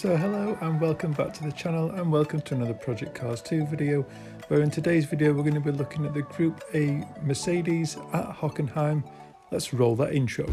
So hello and welcome back to the channel and welcome to another Project Cars 2 video, where in today's video we're going to be looking at the Group A Mercedes at Hockenheim. Let's roll that intro.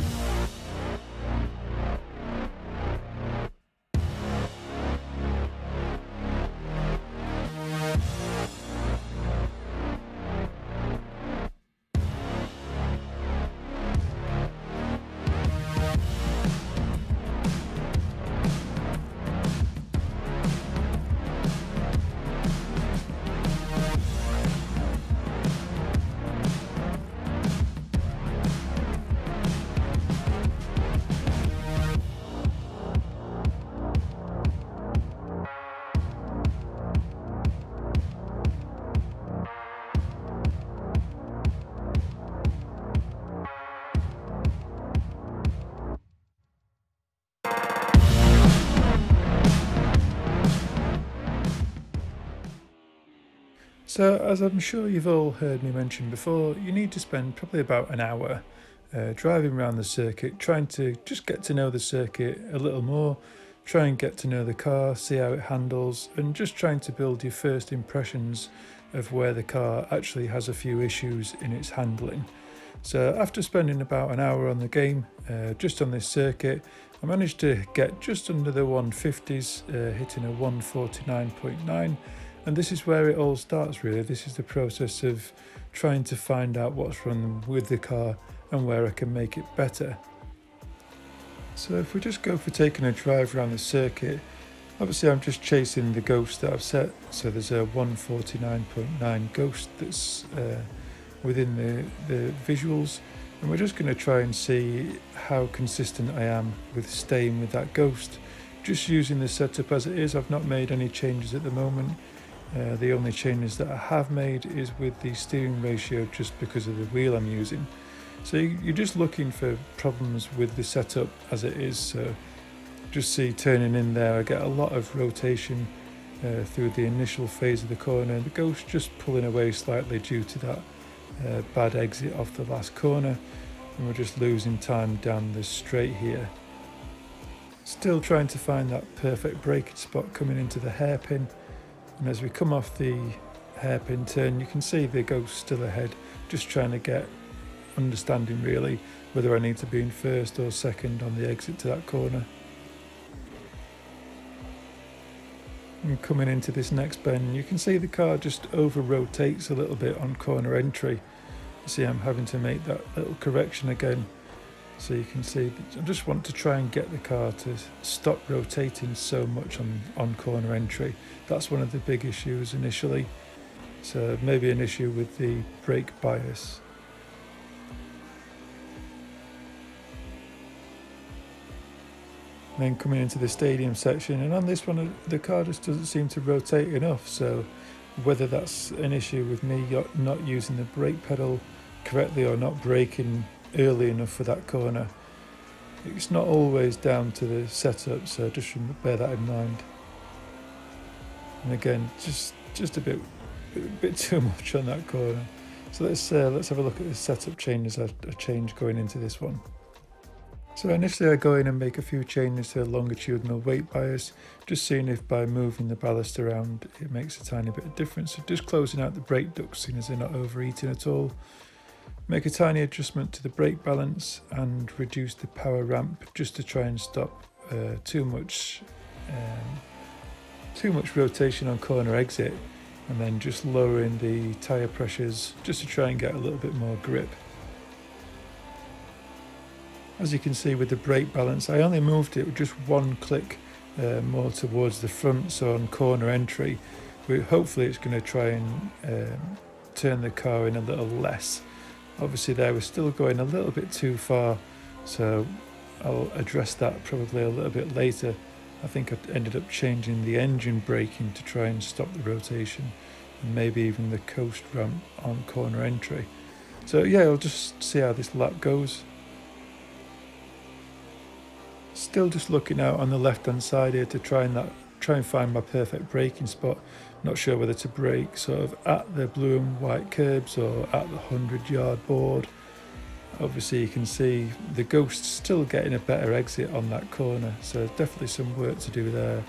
So, as I'm sure you've all heard me mention before, you need to spend probably about an hour driving around the circuit, trying to just get to know the circuit a little more, try and get to know the car, see how it handles, and just trying to build your first impressions of where the car actually has a few issues in its handling. So after spending about an hour on the game, just on this circuit, I managed to get just under the 150s, hitting a 149.9. And this is where it all starts really. This is the process of trying to find out what's wrong with the car and where I can make it better. So if we just go for taking a drive around the circuit, obviously I'm just chasing the ghost that I've set. So there's a 149.9 ghost that's within the visuals. And we're just gonna try and see how consistent I am with staying with that ghost. Just using the setup as it is, I've not made any changes at the moment. The only changes that I have made is with the steering ratio, just because of the wheel I'm using. So you're just looking for problems with the setup as it is. So just see turning in there, I get a lot of rotation through the initial phase of the corner. The ghost just pulling away slightly due to that bad exit off the last corner. And we're just losing time down the straight here. Still trying to find that perfect braking spot coming into the hairpin. And as we come off the hairpin turn, you can see the ghost still ahead, just trying to get understanding really whether I need to be in first or second on the exit to that corner. And coming into this next bend, you can see the car just over rotates a little bit on corner entry. You see I'm having to make that little correction again. So you can see I just want to try and get the car to stop rotating so much on corner entry. That's one of the big issues initially. So maybe an issue with the brake bias. And then coming into the stadium section, and on this one the car just doesn't seem to rotate enough. So whether that's an issue with me not using the brake pedal correctly or not braking early enough for that corner. It's not always down to the setup, so just bear that in mind. And again, just a bit too much on that corner. So let's have a look at the setup changes I change going into this one. So initially I go in and make a few changes to the longitudinal weight bias, just seeing if by moving the ballast around it makes a tiny bit of difference. So just closing out the brake ducts, seeing as they're not overeating at all. Make a tiny adjustment to the brake balance and reduce the power ramp just to try and stop too much rotation on corner exit, and then just lowering the tyre pressures just to try and get a little bit more grip. As you can see with the brake balance, I only moved it just one click more towards the front, so on corner entry, hopefully it's going to try and turn the car in a little less. Obviously there we're still going a little bit too far, so I'll address that probably a little bit later. I think I ended up changing the engine braking to try and stop the rotation, and maybe even the coast ramp on corner entry. So yeah, I'll just see how this lap goes. Still just looking out on the left hand side here to try and find my perfect braking spot. Not sure whether to brake sort of at the blue and white curbs or at the 100-yard board. Obviously you can see the Ghost's still getting a better exit on that corner, so definitely some work to do there.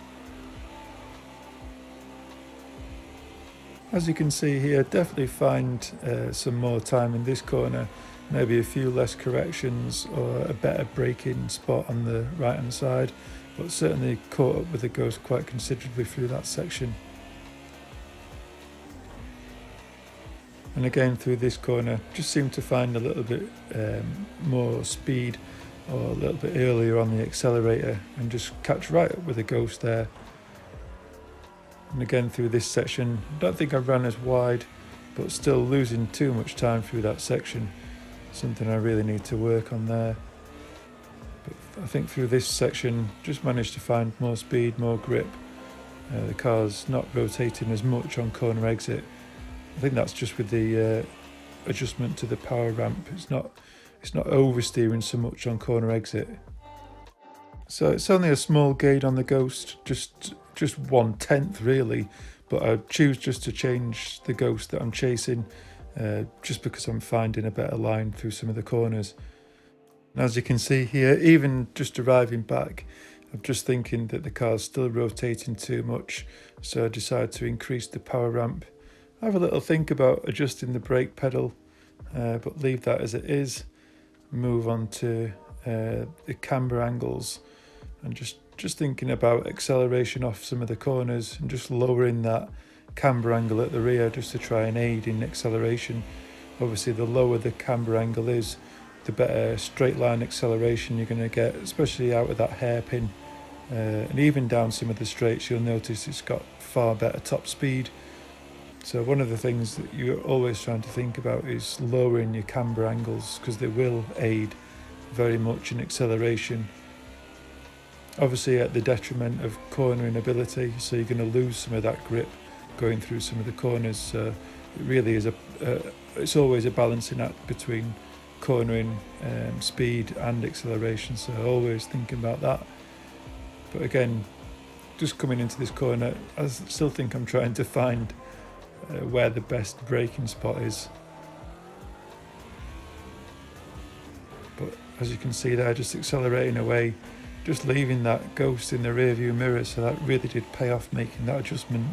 As you can see here, definitely find some more time in this corner, maybe a few less corrections or a better braking spot on the right hand side, but certainly caught up with the Ghost quite considerably through that section. And again through this corner, just seem to find a little bit more speed or a little bit earlier on the accelerator and just catch right up with the Ghost there. And again through this section, I don't think I ran as wide, but still losing too much time through that section. Something I really need to work on there. But I think through this section, just managed to find more speed, more grip. The car's not rotating as much on corner exit. I think that's just with the adjustment to the power ramp. It's not oversteering so much on corner exit. So it's only a small gain on the Ghost, just 1/10 really, but I choose just to change the Ghost that I'm chasing just because I'm finding a better line through some of the corners. And as you can see here, even just arriving back, I'm just thinking that the car's still rotating too much, so I decide to increase the power ramp. Have a little think about adjusting the brake pedal, but leave that as it is. Move on to the camber angles and just thinking about acceleration off some of the corners and just lowering that camber angle at the rear just to try and aid in acceleration. Obviously the lower the camber angle is, the better straight line acceleration you're going to get, especially out of that hairpin. And even down some of the straights, you'll notice it's got far better top speed. So one of the things that you're always trying to think about is lowering your camber angles, because they will aid very much in acceleration. Obviously at the detriment of cornering ability, so you're going to lose some of that grip going through some of the corners. So it really is it's always a balancing act between cornering speed and acceleration, so always thinking about that. But again, just coming into this corner, I still think I'm trying to find where the best braking spot is. But as you can see there, just accelerating away, just leaving that Ghost in the rear view mirror, so that really did pay off making that adjustment.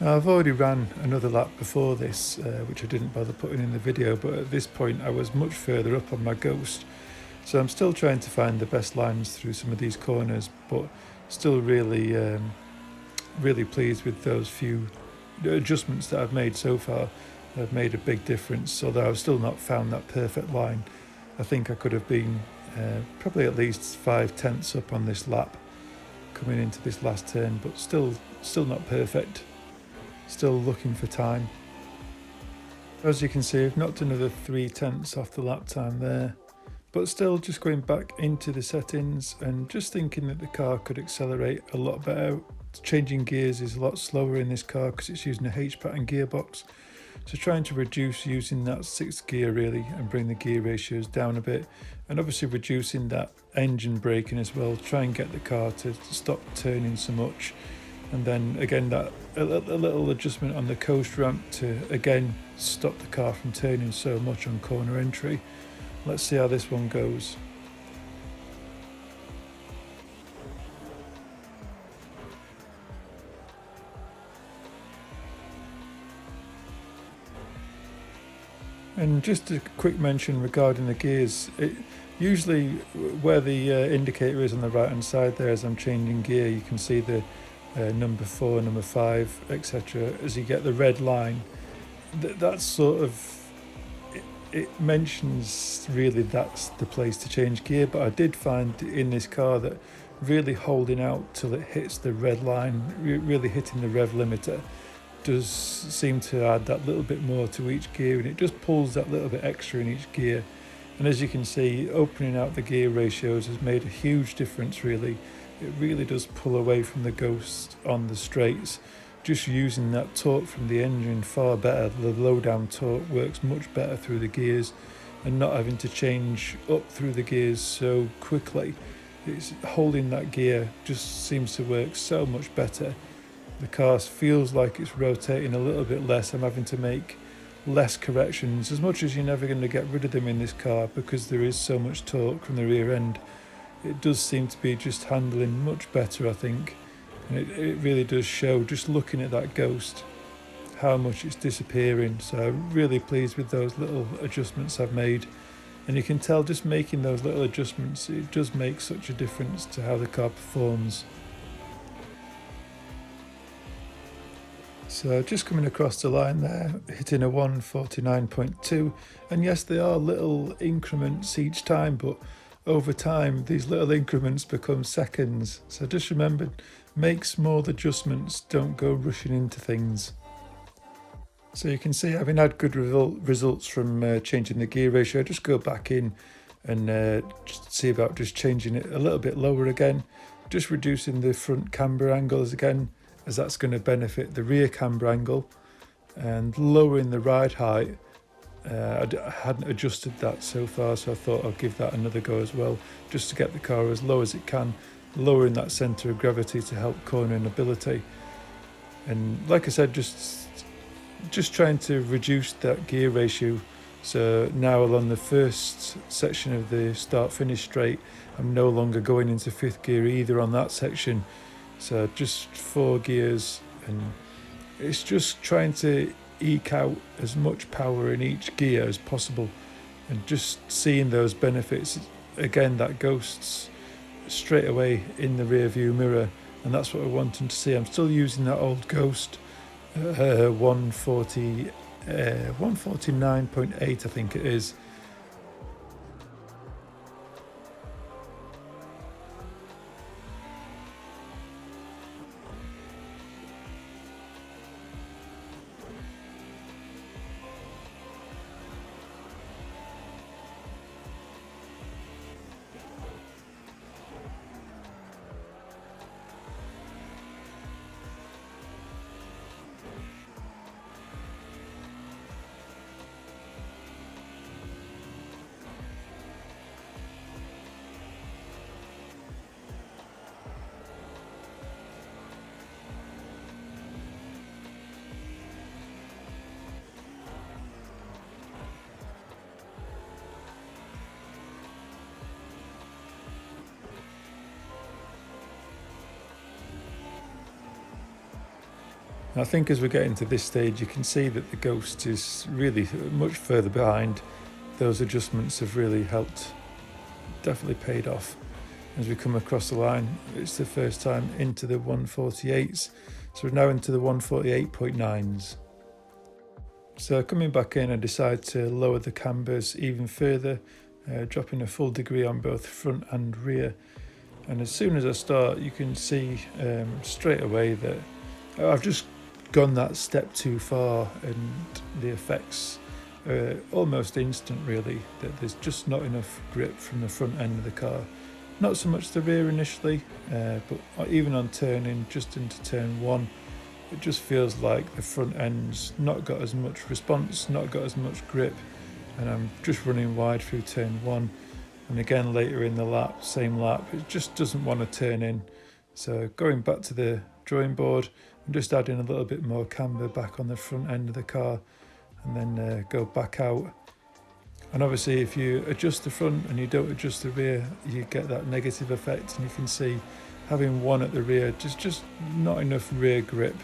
Now, I've already ran another lap before this, which I didn't bother putting in the video, but at this point I was much further up on my Ghost. So I'm still trying to find the best lines through some of these corners, but still really, really pleased with those few adjustments that I've made so far. They've made a big difference, although I've still not found that perfect line. I think I could have been probably at least 5/10 up on this lap coming into this last turn, but still not perfect. Still looking for time. As you can see, I've knocked another 3/10 off the lap time there, but still just going back into the settings and just thinking that the car could accelerate a lot better. Changing gears is a lot slower in this car because it's using a H-pattern gearbox, so trying to reduce using that 6th gear really and bring the gear ratios down a bit, and obviously reducing that engine braking as well, try and get the car to stop turning so much. And then again, that a little adjustment on the coast ramp to again stop the car from turning so much on corner entry. Let's see how this one goes. And just a quick mention regarding the gears. Usually where the indicator is on the right hand side there, as I'm changing gear, you can see the number 4, number 5, etc. As you get the red line, that's sort of it mentions really that's the place to change gear. But I did find in this car that really holding out till it hits the red line, really hitting the rev limiter, does seem to add that little bit more to each gear, and it just pulls that little bit extra in each gear. And as you can see, opening out the gear ratios has made a huge difference really. It really does pull away from the Ghost on the straights, just using that torque from the engine far better. The low down torque works much better through the gears and not having to change up through the gears so quickly. It's holding that gear just seems to work so much better. The car feels like it's rotating a little bit less. I'm having to make less corrections, as much as you're never going to get rid of them in this car because there is so much torque from the rear end. It does seem to be just handling much better, I think, and it really does show just looking at that Ghost how much it's disappearing. So I'm really pleased with those little adjustments I've made, and you can tell just making those little adjustments, it does make such a difference to how the car performs. So just coming across the line there, hitting a 149.2, and yes, they are little increments each time, but over time these little increments become seconds. So just remember, make small adjustments, don't go rushing into things. So you can see, having had good results from changing the gear ratio, just go back in and see about just changing it a little bit lower again, just reducing the front camber angles again, as that's going to benefit the rear camber angle, and lowering the ride height. I hadn't adjusted that so far, so I thought I'll give that another go as well, just to get the car as low as it can, lowering that centre of gravity to help cornering ability. And like I said, just trying to reduce that gear ratio. So now along the first section of the start finish straight, I'm no longer going into fifth gear either on that section. So just four gears, and it's just trying to eke out as much power in each gear as possible, and just seeing those benefits. Again, that Ghost's straight away in the rear view mirror, and that's what I wanted to see. I'm still using that old Ghost 149.8 I think it is. I think as we get into this stage, you can see that the Ghost is really much further behind. Those adjustments have really helped, definitely paid off. As we come across the line, it's the first time into the 148s, so we're now into the 148.9s. So coming back in, I decide to lower the cambers even further, dropping a full degree on both front and rear. And as soon as I start, you can see straight away that I've just gone that step too far, and the effects are almost instant really, that there's just not enough grip from the front end of the car. Not so much the rear initially, but even on turning, just into turn one, it just feels like the front end's not got as much response, not got as much grip, and I'm just running wide through turn one. And again later in the lap, same lap, it just doesn't want to turn in. So going back to the drawing board, I'm just adding a little bit more camber back on the front end of the car, and then go back out. And obviously if you adjust the front and you don't adjust the rear, you get that negative effect, and you can see having one at the rear, just not enough rear grip.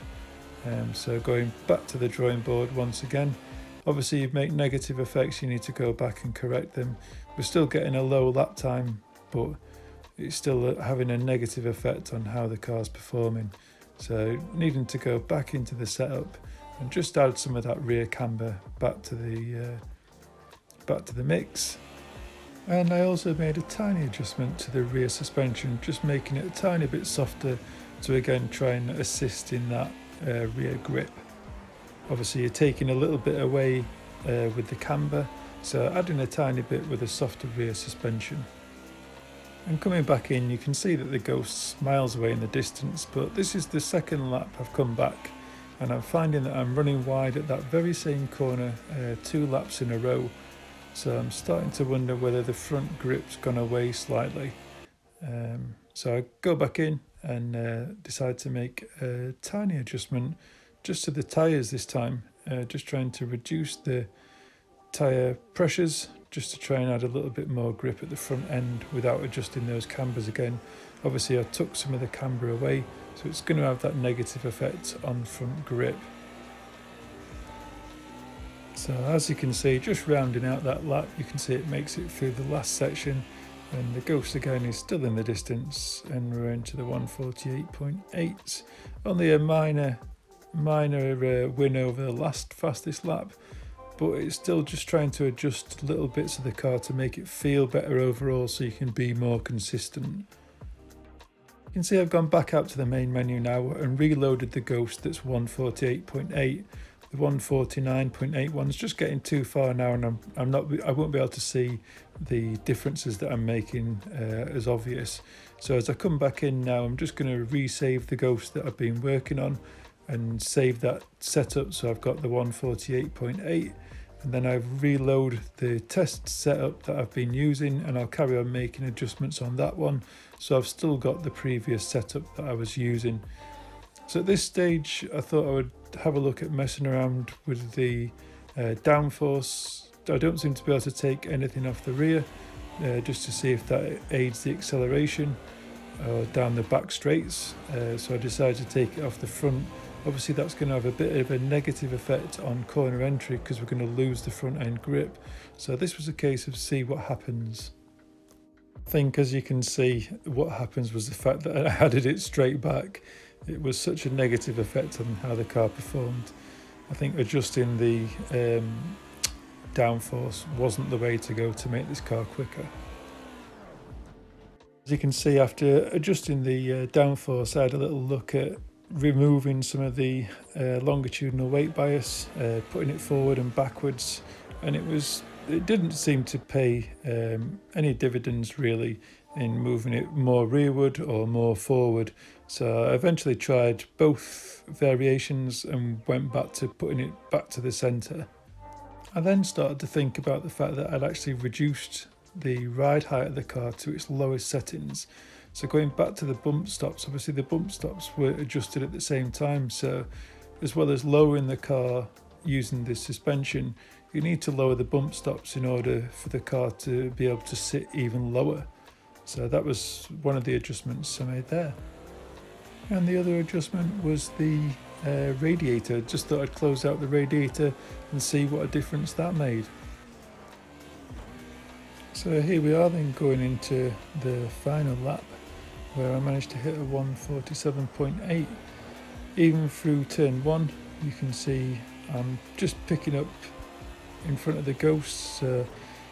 So going back to the drawing board once again. Obviously you make negative effects, you need to go back and correct them. We're still getting a low lap time, but it's still having a negative effect on how the car's performing. So needing to go back into the setup and just add some of that rear camber back to the mix. And I also made a tiny adjustment to the rear suspension, just making it a tiny bit softer to again try and assist in that rear grip. Obviously you're taking a little bit away with the camber, so adding a tiny bit with a softer rear suspension. And coming back in, you can see that the Ghost smiles away in the distance, but this is the second lap I've come back, and I'm finding that I'm running wide at that very same corner 2 laps in a row. So I'm starting to wonder whether the front grip's gone away slightly. So I go back in and decide to make a tiny adjustment just to the tyres this time, just trying to reduce the tyre pressures, just to try and add a little bit more grip at the front end without adjusting those cambers again. Obviously I took some of the camber away, so it's going to have that negative effect on front grip. So as you can see, just rounding out that lap, you can see it makes it through the last section, and the Ghost again is still in the distance, and we're into the 148.8. Only a minor win over the last fastest lap, but it's still just trying to adjust little bits of the car to make it feel better overall so you can be more consistent. You can see I've gone back out to the main menu now and reloaded the Ghost. That's 148.8. The 149.8 one's just getting too far now, and I won't be able to see the differences that I'm making as obvious. So as I come back in now, I'm just going to resave the Ghost that I've been working on and save that setup, so I've got the 148.8, and then I reload the test setup that I've been using, and I'll carry on making adjustments on that one, so I've still got the previous setup that I was using. So at this stage I thought I would have a look at messing around with the downforce. I don't seem to be able to take anything off the rear, just to see if that aids the acceleration or down the back straights, so I decided to take it off the front. Obviously that's going to have a bit of a negative effect on corner entry because we're going to lose the front end grip, so this was a case of see what happens. I think, as you can see, what happens was the fact that I added it straight back. It was such a negative effect on how the car performed. I think adjusting the downforce wasn't the way to go to make this car quicker. As you can see, after adjusting the downforce, I had a little look at removing some of the longitudinal weight bias, putting it forward and backwards, and it didn't seem to pay any dividends really in moving it more rearward or more forward. So I eventually tried both variations and went back to putting it back to the centre. I then started to think about the fact that I'd actually reduced the ride height of the car to its lowest settings. So going back to the bump stops, obviously the bump stops were adjusted at the same time, so as well as lowering the car using the suspension, you need to lower the bump stops in order for the car to be able to sit even lower. So that was one of the adjustments I made there. And the other adjustment was the radiator. Just thought I'd close out the radiator and see what a difference that made. So here we are then, going into the final lap, where I managed to hit a 147.8. Even through turn one, you can see I'm just picking up in front of the Ghosts.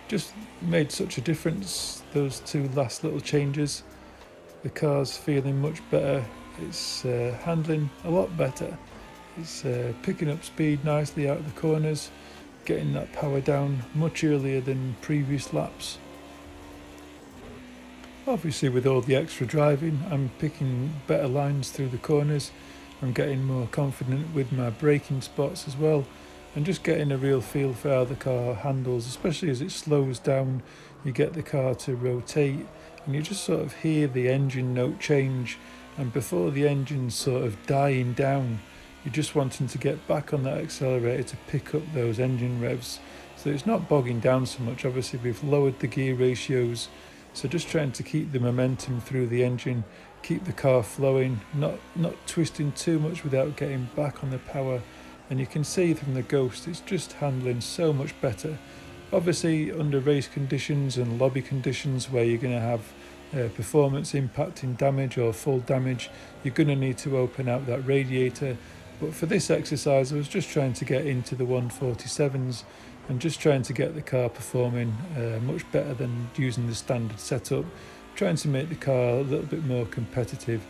Just made such a difference, those two last little changes. The car's feeling much better, it's handling a lot better, it's picking up speed nicely out of the corners, getting that power down much earlier than previous laps. Obviously with all the extra driving, I'm picking better lines through the corners, I'm getting more confident with my braking spots as well, and just getting a real feel for how the car handles, especially as it slows down. You get the car to rotate and you just sort of hear the engine note change, and before the engine's sort of dying down, you're just wanting to get back on that accelerator to pick up those engine revs, so it's not bogging down so much. Obviously we've lowered the gear ratios, so just trying to keep the momentum through the engine, keep the car flowing, not twisting too much without getting back on the power. And you can see from the Ghost, it's just handling so much better. Obviously under race conditions and lobby conditions where you're going to have performance impacting damage or full damage, you're going to need to open out that radiator. But for this exercise, I was just trying to get into the 147s and just trying to get the car performing much better than using the standard setup, trying to make the car a little bit more competitive.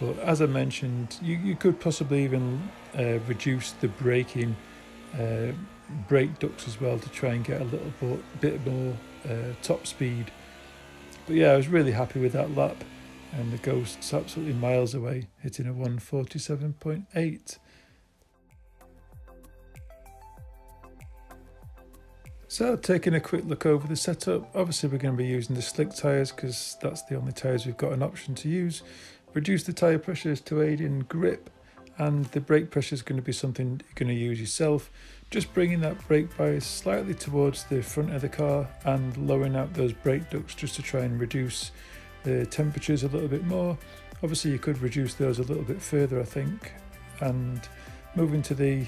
But as I mentioned, you could possibly even reduce the brake ducts as well to try and get a little bit more top speed. But yeah, I was really happy with that lap, and the Ghost's absolutely miles away, hitting a 147.8. So taking a quick look over the setup, obviously we're going to be using the slick tyres because that's the only tyres we've got an option to use. Reduce the tyre pressures to aid in grip, and the brake pressure is going to be something you're going to use yourself. Just bringing that brake bias slightly towards the front of the car and lowering out those brake ducts just to try and reduce the temperatures a little bit more. Obviously you could reduce those a little bit further, I think. And moving to the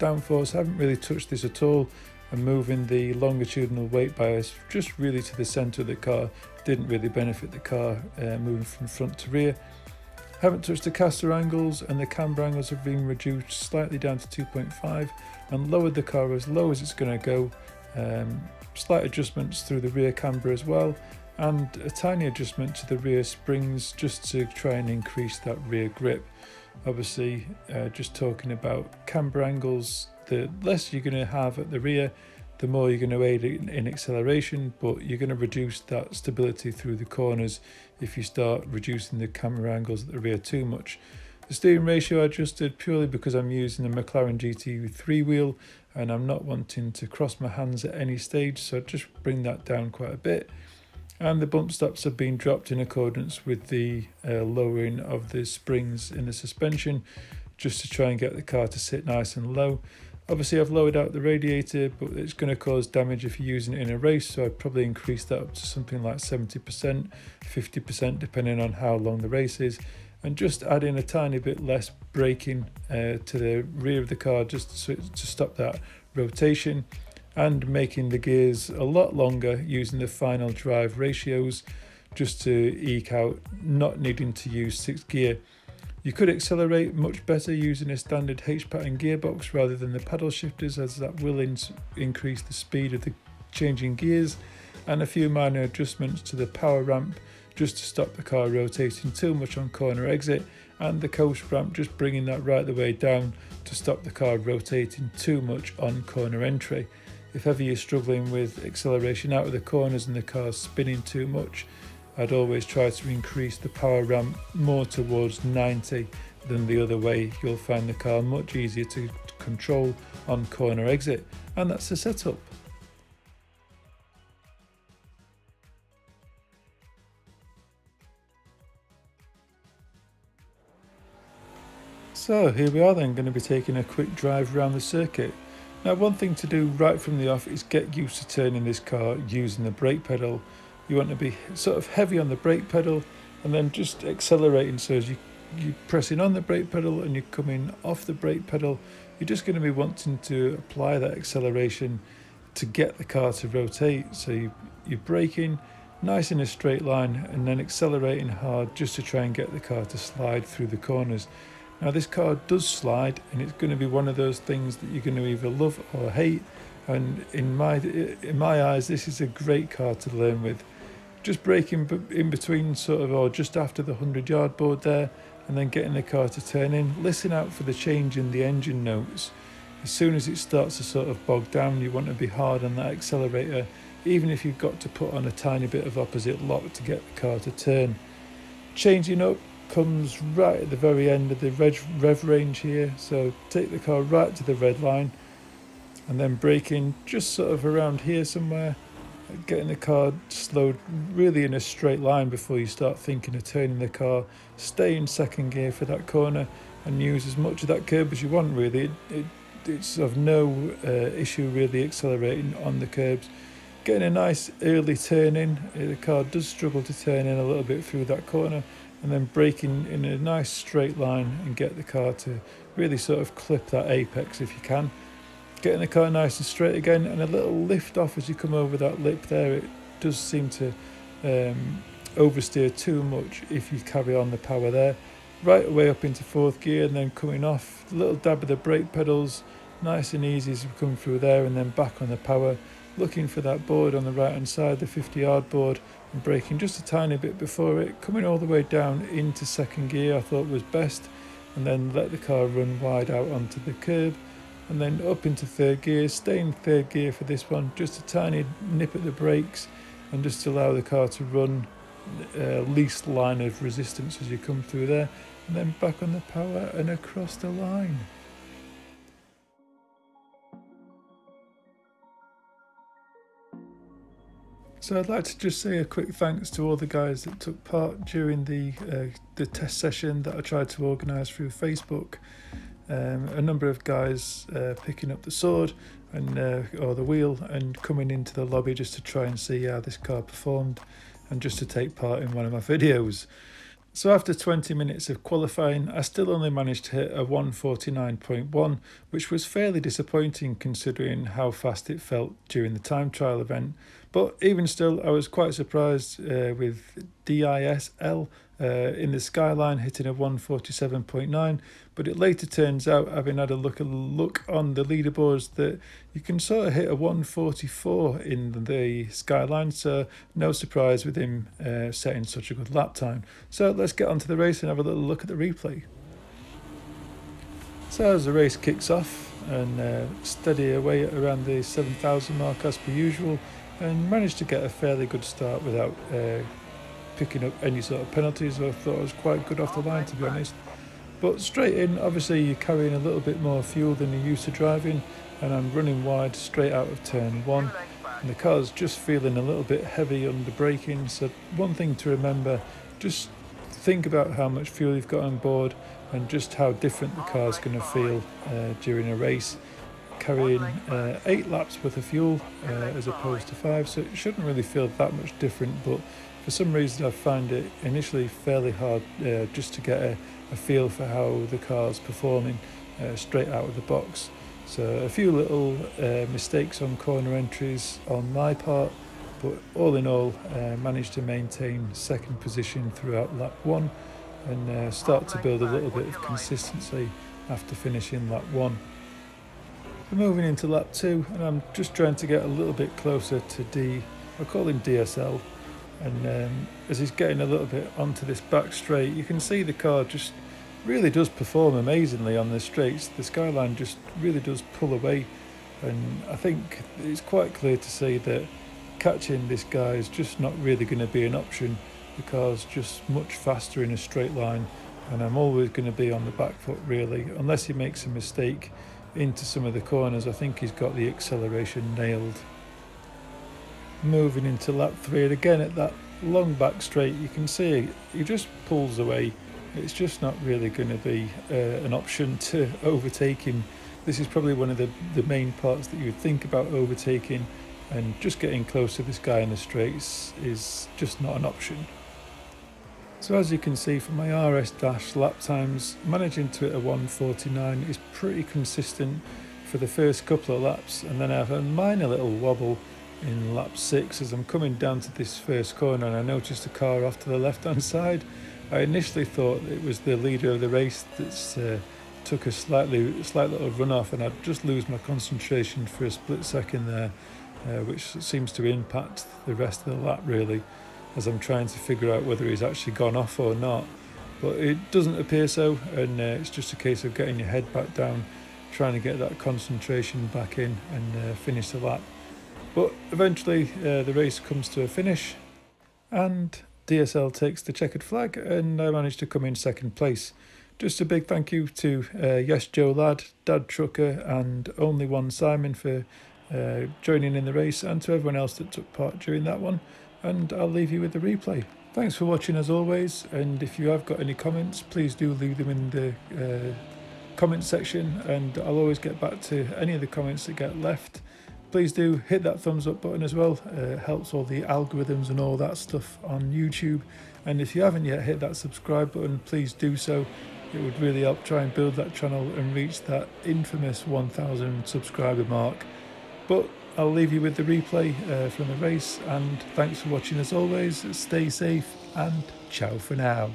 downforce, I haven't really touched this at all, and moving the longitudinal weight bias just really to the centre of the car didn't really benefit the car moving from front to rear. Haven't touched the caster angles, and the camber angles have been reduced slightly down to 2.5 and lowered the car as low as it's going to go. Slight adjustments through the rear camber as well, and a tiny adjustment to the rear springs just to try and increase that rear grip. Obviously just talking about camber angles, the less you're going to have at the rear, the more you're going to aid in acceleration, but you're going to reduce that stability through the corners if you start reducing the camber angles at the rear too much. The steering ratio I adjusted purely because I'm using a McLaren GT3 wheel and I'm not wanting to cross my hands at any stage, so just bring that down quite a bit. And the bump stops have been dropped in accordance with the lowering of the springs in the suspension just to try and get the car to sit nice and low. Obviously I've lowered out the radiator, but it's going to cause damage if you're using it in a race, so I'd probably increase that up to something like 70%, 50% depending on how long the race is, and just add in a tiny bit less braking to the rear of the car just to stop that rotation, and making the gears a lot longer using the final drive ratios just to eke out not needing to use sixth gear. You could accelerate much better using a standard H-pattern gearbox rather than the paddle shifters, as that will increase the speed of the changing gears, and a few minor adjustments to the power ramp just to stop the car rotating too much on corner exit, and the coast ramp just bringing that right the way down to stop the car rotating too much on corner entry. If ever you're struggling with acceleration out of the corners and the car's spinning too much, I'd always try to increase the power ramp more towards 90 than the other way. You'll find the car much easier to control on corner exit. And that's the setup. So here we are then, going to be taking a quick drive around the circuit. Now, one thing to do right from the off is get used to turning this car using the brake pedal. You want to be sort of heavy on the brake pedal and then just accelerating, so as you're pressing on the brake pedal and you're coming off the brake pedal, you're just going to be wanting to apply that acceleration to get the car to rotate. So you're braking nice in a straight line and then accelerating hard just to try and get the car to slide through the corners. Now this car does slide, and it's going to be one of those things that you're going to either love or hate, and in my eyes this is a great car to learn with. Just braking in between sort of, or just after the 100-yard board there, and then getting the car to turn in. Listen out for the change in the engine notes. As soon as it starts to sort of bog down, you want to be hard on that accelerator, even if you've got to put on a tiny bit of opposite lock to get the car to turn. Changing up comes right at the very end of the rev range here, so take the car right to the red line and then braking just sort of around here somewhere, getting the car slowed really in a straight line before you start thinking of turning the car. Stay in second gear for that corner and use as much of that curb as you want really. It's of no issue really accelerating on the curbs. Getting a nice early turn in, the car does struggle to turn in a little bit through that corner, and then braking in a nice straight line and get the car to really sort of clip that apex if you can. Getting the car nice and straight again, and a little lift off as you come over that lip there. It does seem to oversteer too much if you carry on the power there. Right away up into fourth gear and then coming off, a little dab of the brake pedals, nice and easy as we come through there, and then back on the power, looking for that board on the right hand side, the 50-yard board, and braking just a tiny bit before it, coming all the way down into second gear I thought was best, and then let the car run wide out onto the curb. And then up into third gear, stay in third gear for this one, just a tiny nip at the brakes and just allow the car to run least line of resistance as you come through there, and then back on the power and across the line. So I'd like to just say a quick thanks to all the guys that took part during the test session that I tried to organise through Facebook. A number of guys picking up the sword and or the wheel and coming into the lobby just to try and see how this car performed and just to take part in one of my videos. So after 20 minutes of qualifying, I still only managed to hit a 1:49.1, which was fairly disappointing considering how fast it felt during the time trial event. But even still, I was quite surprised with DSL in the Skyline hitting a 1:47.9, but it later turns out, having had a look on the leaderboards, that you can sort of hit a 1:44 in the Skyline, so no surprise with him setting such a good lap time. So let's get onto the race and have a little look at the replay. So as the race kicks off, and steady away at around the 7,000 mark as per usual, and managed to get a fairly good start without picking up any sort of penalties. I thought I was quite good off the line, to be honest. But straight in, obviously you're carrying a little bit more fuel than you're used to driving, and I'm running wide straight out of turn one, and the car's just feeling a little bit heavy under braking. So one thing to remember, just think about how much fuel you've got on board and just how different the car's going to feel during a race. Carrying 8 laps worth of fuel as opposed to 5, so it shouldn't really feel that much different, but for some reason I find it initially fairly hard just to get a feel for how the car's performing straight out of the box. So a few little mistakes on corner entries on my part, but all in all managed to maintain second position throughout lap 1 and start to build a little bit of consistency after finishing lap 1. We're moving into lap 2 and I'm just trying to get a little bit closer to I call him DSL, and as he's getting a little bit onto this back straight, you can see the car just really does perform amazingly on the straights. The Skyline just really does pull away, and I think it's quite clear to see that catching this guy is just not really going to be an option. The car's just much faster in a straight line, and I'm always going to be on the back foot really, unless he makes a mistake into some of the corners. I think he's got the acceleration nailed. Moving into lap 3, and again at that long back straight you can see he just pulls away. It's just not really going to be an option to overtake him. This is probably one of the main parts that you would think about overtaking, and just getting close to this guy in the straights is just not an option. So as you can see from my RS dash lap times, managing to hit a 1:49 is pretty consistent for the first couple of laps, and then I have a minor little wobble in lap 6 as I'm coming down to this first corner and I noticed a car off to the left hand side. I initially thought it was the leader of the race that's took a slight little run off, and I'd just lose my concentration for a split second there, which seems to impact the rest of the lap really, as I'm trying to figure out whether he's actually gone off or not. But it doesn't appear so, and it's just a case of getting your head back down, trying to get that concentration back in and finish the lap. But eventually the race comes to a finish and DSL takes the checkered flag, and I managed to come in second place. Just a big thank you to Yes Joe Ladd, Dad Trucker and Only One Simon for joining in the race, and to everyone else that took part during that one. And I'll leave you with the replay. Thanks for watching as always, and if you have got any comments please do leave them in the comment section, and I'll always get back to any of the comments that get left. Please do hit that thumbs up button as well, it helps all the algorithms and all that stuff on YouTube. And if you haven't yet hit that subscribe button, please do so. It would really help try and build that channel and reach that infamous 1,000 subscriber mark. But I'll leave you with the replay from the race, and thanks for watching as always. Stay safe and ciao for now.